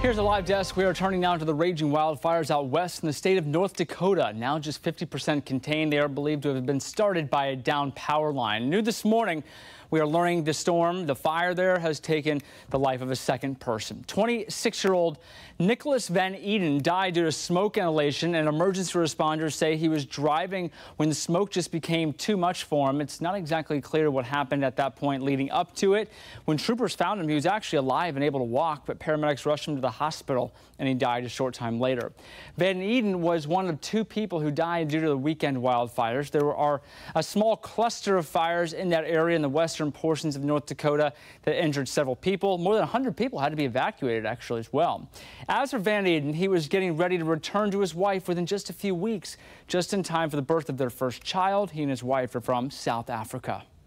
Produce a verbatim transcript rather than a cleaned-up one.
Here's a live desk. We are turning now to the raging wildfires out west in the state of North Dakota. Now just fifty percent contained. They are believed to have been started by a downed power line. New this morning, we are learning the storm, the fire there, has taken the life of a second person. twenty-six-year-old Nicholas Van Eden died due to smoke inhalation, and emergency responders say he was driving when the smoke just became too much for him. It's not exactly clear what happened at that point leading up to it. When troopers found him, he was actually alive and able to walk, but paramedics rushed him to the hospital and he died a short time later. Van Eden was one of two people who died due to the weekend wildfires. There are a small cluster of fires in that area in the western portions of North Dakota that injured several people. More than one hundred people had to be evacuated actually as well. As for Van Eden, he was getting ready to return to his wife within just a few weeks, just in time for the birth of their first child. He and his wife are from South Africa.